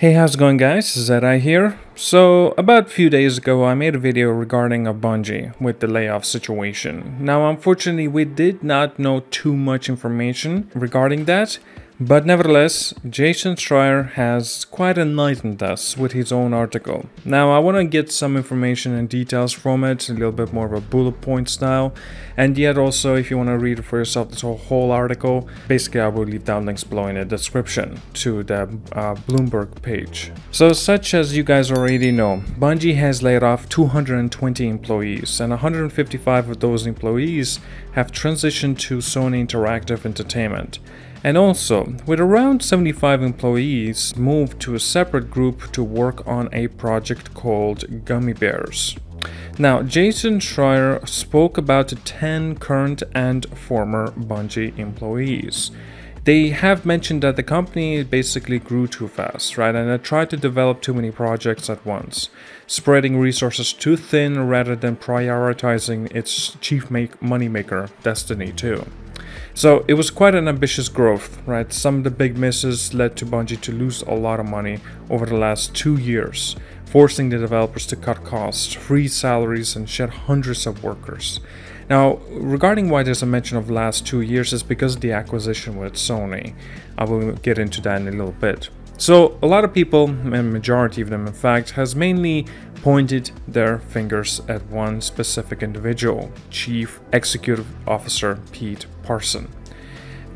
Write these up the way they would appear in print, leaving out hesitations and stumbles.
Hey, how's it going guys, Zedai here. So about a few days ago I made a video regarding Bungie with the layoff situation. Now unfortunately we did not know too much information regarding that, but nevertheless Jason Schreier has quite enlightened us with his own article. Now I want to get some information and details from it, a little bit more of a bullet point style, and yet also if you want to read for yourself this whole article, basically I will leave down links below in the description to the Bloomberg page. So such as you guys already know, Bungie has laid off 220 employees and 155 of those employees have transitioned to Sony Interactive Entertainment. And also, with around 75 employees, moved to a separate group to work on a project called Gummy Bears. Now, Jason Schreier spoke about the 10 current and former Bungie employees. They have mentioned that the company basically grew too fast, right, and they tried to develop too many projects at once, spreading resources too thin rather than prioritizing its chief moneymaker, Destiny 2. So it was quite an ambitious growth, right? Some of the big misses led to Bungie to lose a lot of money over the last 2 years, forcing the developers to cut costs, freeze salaries, and shed hundreds of workers. Now, regarding why there's a mention of last 2 years is because of the acquisition with Sony. I will get into that in a little bit. So a lot of people, and majority of them in fact, has mainly pointed their fingers at one specific individual, Chief Executive Officer Pete Parsons,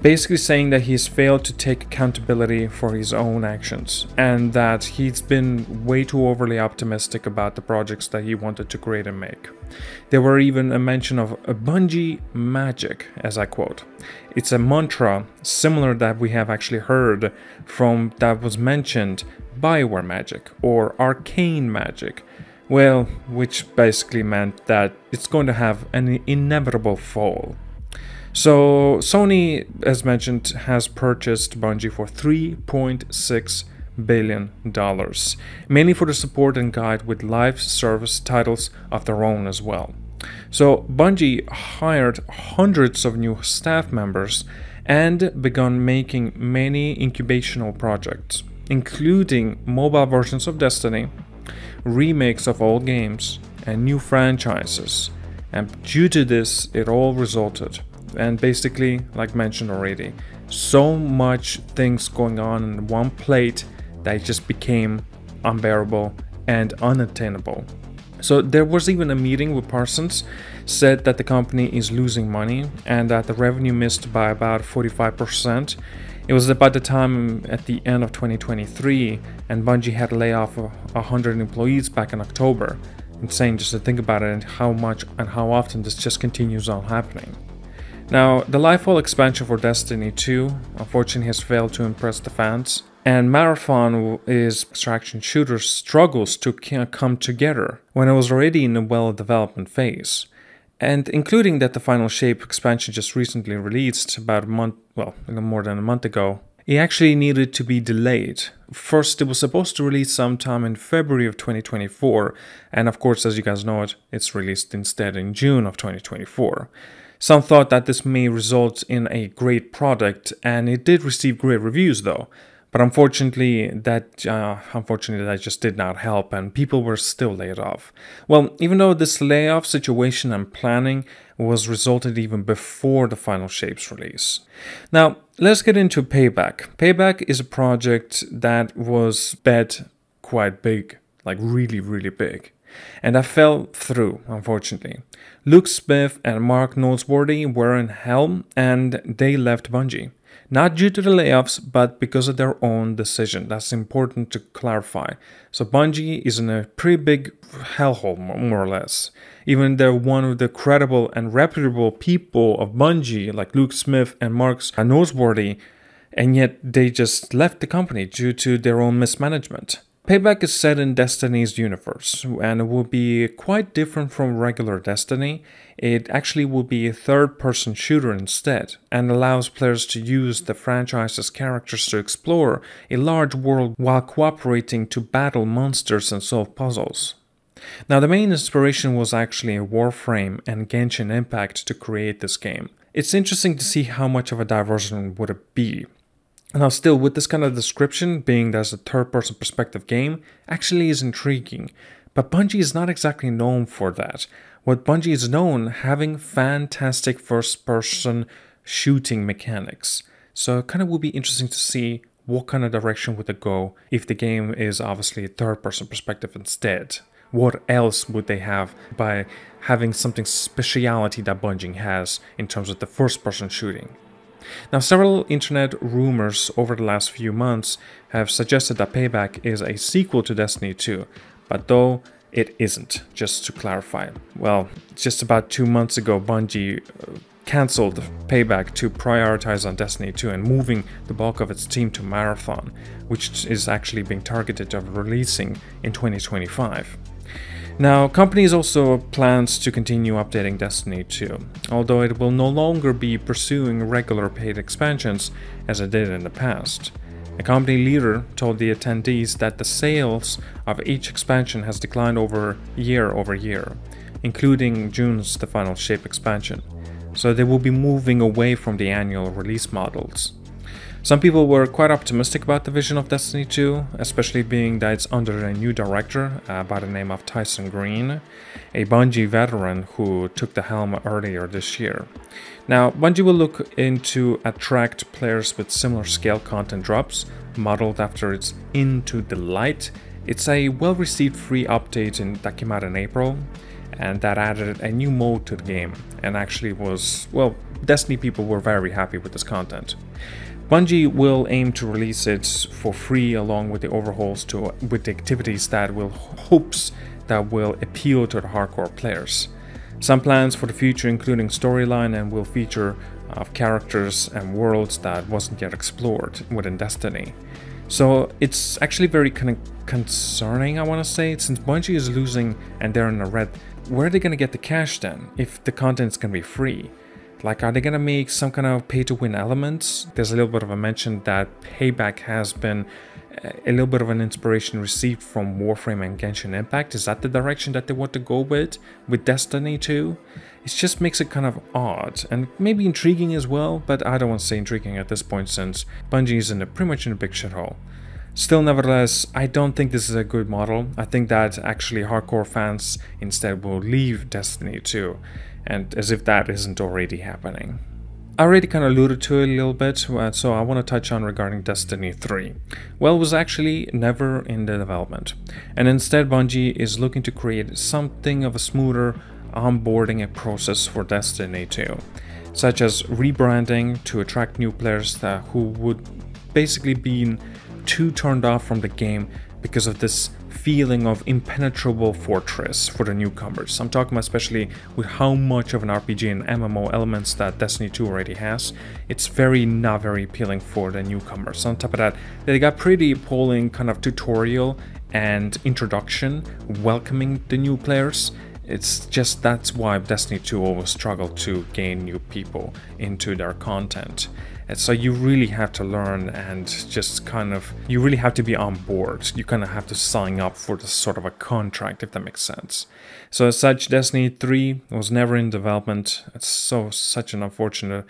basically saying that he's failed to take accountability for his own actions and that he's been way too overly optimistic about the projects that he wanted to create and make. There were even a mention of a Bungie magic, as I quote. It's a mantra similar that we have actually heard from, that was mentioned, Bioware magic or arcane magic. Well, which basically meant that it's going to have an inevitable fall. So Sony, as mentioned, has purchased Bungie for $3.6 billion, mainly for the support and guide with live service titles of their own as well. So Bungie hired hundreds of new staff members and begun making many incubational projects, including mobile versions of Destiny, remakes of old games, and new franchises. And due to this, it all resulted. And basically, like mentioned already, so much things going on in one plate that it just became unbearable and unattainable. So there was even a meeting where Parsons said that the company is losing money and that the revenue missed by about 45%. It was about the time at the end of 2023 and Bungie had laid off 100 employees back in October. Insane just to think about it and how much and how often this just continues on happening. Now, the Lightfall expansion for Destiny 2, unfortunately, has failed to impress the fans, and Marathon is extraction shooter struggles to come together when it was already in a well-development phase. And including that the Final Shape expansion just recently released about a month, well, more than a month ago, it actually needed to be delayed. First, it was supposed to release sometime in February of 2024, and of course, as you guys know it, it's released instead in June of 2024. Some thought that this may result in a great product, and it did receive great reviews though. But unfortunately that just did not help and people were still laid off. Well, even though this layoff situation and planning was resulted even before the Final Shape's release. Now, let's get into Payback. Payback is a project that was bet quite big, like really, really big. And I fell through, unfortunately. Luke Smith and Mark Noseworthy were in hell and they left Bungie. Not due to the layoffs, but because of their own decision. That's important to clarify. So Bungie is in a pretty big hellhole, more or less. Even though one of the credible and reputable people of Bungie, like Luke Smith and Mark Noseworthy, and yet they just left the company due to their own mismanagement. Payback is set in Destiny's universe and it will be quite different from regular Destiny. It actually will be a third-person shooter instead and allows players to use the franchise's characters to explore a large world while cooperating to battle monsters and solve puzzles. Now, the main inspiration was actually Warframe and Genshin Impact to create this game. It's interesting to see how much of a diversion would it be. Now still, with this kind of description, being that's a third-person perspective game, actually is intriguing. But Bungie is not exactly known for that. What Bungie is known, having fantastic first-person shooting mechanics. So it kind of would be interesting to see what kind of direction would it go if the game is obviously a third-person perspective instead. What else would they have by having something speciality that Bungie has in terms of the first-person shooting? Now, several internet rumors over the last few months have suggested that Payback is a sequel to Destiny 2, but though it isn't, just to clarify. Well, just about 2 months ago, Bungie cancelled Payback to prioritize on Destiny 2 and moving the bulk of its team to Marathon, which is actually being targeted of releasing in 2025. Now, companies also plans to continue updating Destiny 2, although it will no longer be pursuing regular paid expansions as it did in the past. A company leader told the attendees that the sales of each expansion has declined year over year, including June's The Final Shape expansion, so they will be moving away from the annual release models. Some people were quite optimistic about the vision of Destiny 2, especially being that it's under a new director by the name of Tyson Green, a Bungie veteran who took the helm earlier this year. Now, Bungie will look into attract players with similar scale content drops, modeled after its Into the Light. It's a well-received free update that came out in April, and that added a new mode to the game, and actually was, well, Destiny people were very happy with this content. Bungie will aim to release it for free along with the overhauls with the activities that will hopes that will appeal to the hardcore players. Some plans for the future including storyline and will feature of characters and worlds that wasn't yet explored within Destiny. So it's actually very concerning, I want to say, since Bungie is losing and they're in the red. Where are they going to get the cash then if the content's going to be free? Like, are they going to make some kind of pay-to-win elements? There's a little bit of a mention that Payback has been a little bit of an inspiration received from Warframe and Genshin Impact. Is that the direction that they want to go with Destiny 2? It just makes it kind of odd and maybe intriguing as well, but I don't want to say intriguing at this point since Bungie is pretty much in a big shithole. Still, nevertheless, I don't think this is a good model. I think that actually hardcore fans instead will leave Destiny 2, and as if that isn't already happening. I already kind of alluded to it a little bit, so I want to touch on regarding Destiny 3. Well, it was actually never in the development, and instead Bungie is looking to create something of a smoother onboarding process for Destiny 2, such as rebranding to attract new players who would basically be too turned off from the game because of this feeling of impenetrable fortress for the newcomers. I'm talking about especially with how much of an RPG and MMO elements that Destiny 2 already has. It's not very appealing for the newcomers. On top of that, they got pretty appalling kind of tutorial and introduction welcoming the new players. It's just that's why Destiny 2 always struggled to gain new people into their content. And so you really have to learn and just kind of, you really have to be on board. You kind of have to sign up for this sort of a contract, if that makes sense. So as such, Destiny 3 was never in development. It's such an unfortunate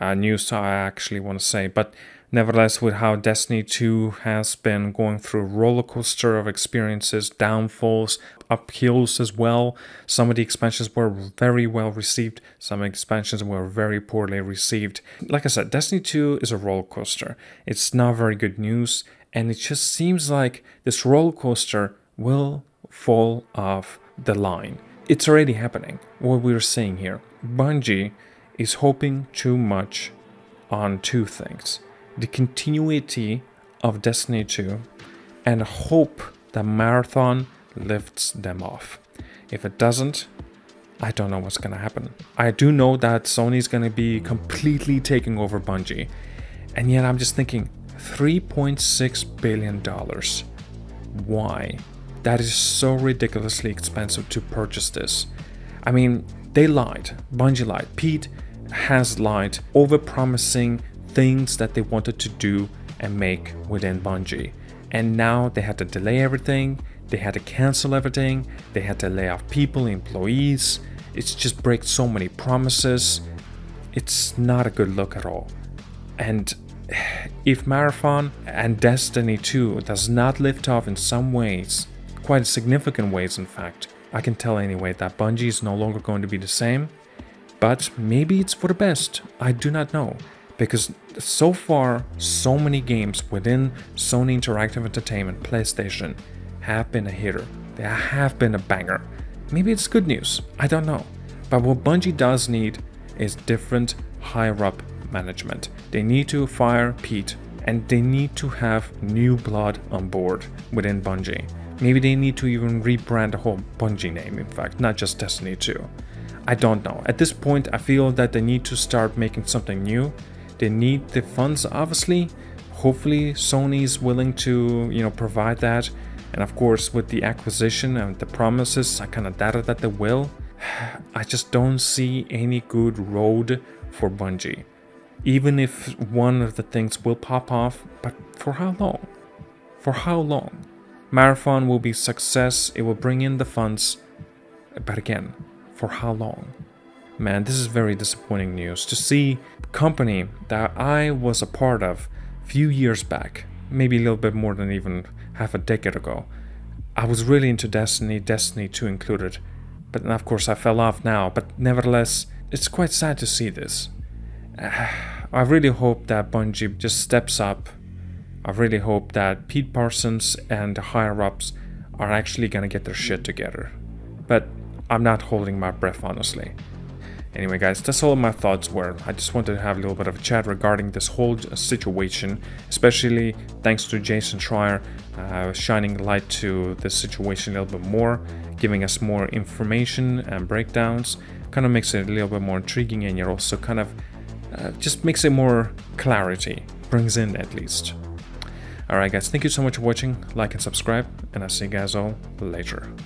news, I actually want to say, but nevertheless, with how Destiny 2 has been going through a roller coaster of experiences, downfalls, uphills as well. Some of the expansions were very well received, some expansions were very poorly received. Like I said, Destiny 2 is a roller coaster. It's not very good news, and it just seems like this roller coaster will fall off the line. It's already happening. What we're seeing here, Bungie is hoping too much on two things: the continuity of Destiny 2 and hope that Marathon lifts them off. If it doesn't, I don't know what's gonna happen. I do know that Sony's gonna be completely taking over Bungie, and yet I'm just thinking $3.6 billion. Why? That is so ridiculously expensive to purchase this. I mean, they lied. Bungie lied. Pete has lied, over-promising things that they wanted to do and make within Bungie, and now they had to delay everything, they had to cancel everything, they had to lay off people, employees. It's just breaks so many promises. It's not a good look at all, and if Marathon and Destiny 2 does not lift off in some ways, quite significant ways in fact, I can tell anyway that Bungie is no longer going to be the same. But maybe it's for the best, I do not know. Because so far, so many games within Sony Interactive Entertainment, PlayStation, have been a hitter. They have been a banger. Maybe it's good news, I don't know. But what Bungie does need is different higher-up management. They need to fire Pete, and they need to have new blood on board within Bungie. Maybe they need to even rebrand the whole Bungie name, in fact, not just Destiny 2. I don't know. At this point, I feel that they need to start making something new. They need the funds, obviously. Hopefully, Sony is willing to, provide that. And of course, with the acquisition and the promises, I kind of doubted that they will. I just don't see any good road for Bungie. Even if one of the things will pop off, but for how long? For how long? Marathon will be a success. It will bring in the funds. But again, for how long? Man, this is very disappointing news. To see a company that I was a part of a few years back, maybe a little bit more than even half a decade ago. I was really into Destiny, Destiny 2 included. But of course I fell off now, but nevertheless, it's quite sad to see this. I really hope that Bungie just steps up. I really hope that Pete Parsons and the higher-ups are actually gonna get their shit together. But I'm not holding my breath, honestly. Anyway guys, that's all my thoughts were. I just wanted to have a little bit of a chat regarding this whole situation, especially thanks to Jason Schreier shining light to this situation a little bit more, giving us more information and breakdowns. Kind of makes it a little bit more intriguing, and you're also kind of just makes it more clarity, brings in at least. Alright guys, thank you so much for watching, like and subscribe, and I'll see you guys all later.